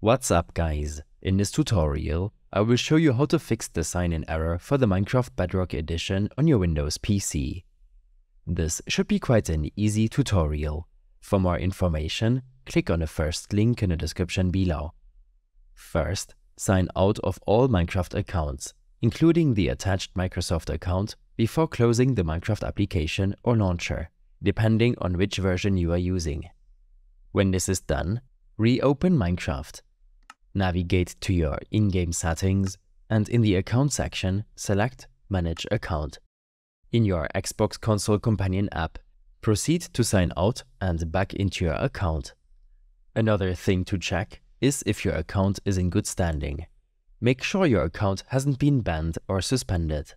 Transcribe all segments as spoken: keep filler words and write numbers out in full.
What's up guys, in this tutorial I will show you how to fix the sign-in error for the Minecraft Bedrock Edition on your Windows P C. This should be quite an easy tutorial. For more information, click on the first link in the description below. First, sign out of all Minecraft accounts, including the attached Microsoft account, before closing the Minecraft application or launcher, depending on which version you are using. When this is done, reopen Minecraft. Navigate to your in-game settings and in the account section, select Manage Account. In your Xbox Console Companion app, proceed to sign out and back into your account. Another thing to check is if your account is in good standing. Make sure your account hasn't been banned or suspended.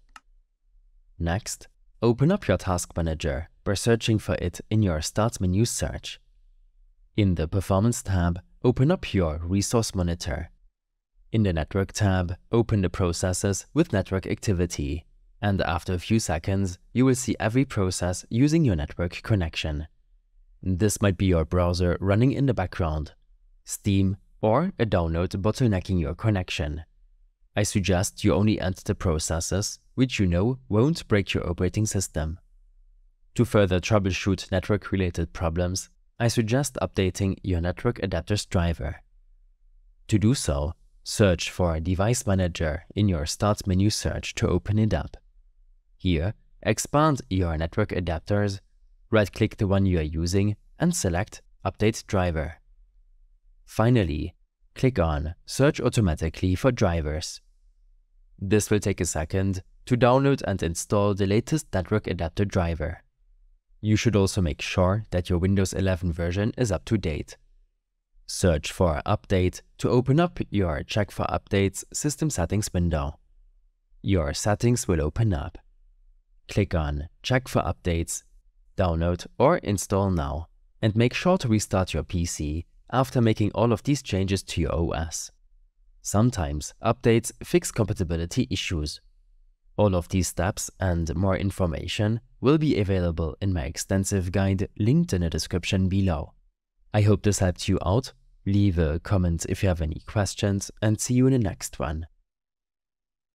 Next, open up your Task Manager by searching for it in your Start menu search. In the Performance tab, open up your Resource Monitor. In the Network tab, open the processes with network activity, and after a few seconds, you will see every process using your network connection. This might be your browser running in the background, Steam, or a download bottlenecking your connection. I suggest you only add the processes which you know won't break your operating system. To further troubleshoot network-related problems, I suggest updating your network adapter's driver. To do so, search for Device Manager in your Start menu search to open it up. Here, expand your network adapters, right-click the one you are using and select Update Driver. Finally, click on Search Automatically for Drivers. This will take a second to download and install the latest network adapter driver. You should also make sure that your Windows eleven version is up to date. Search for Update to open up your Check for Updates system settings window. Your settings will open up. Click on Check for Updates, Download or Install Now, and make sure to restart your P C after making all of these changes to your O S. Sometimes updates fix compatibility issues. All of these steps and more information will be available in my extensive guide linked in the description below. I hope this helped you out. Leave a comment if you have any questions and see you in the next one.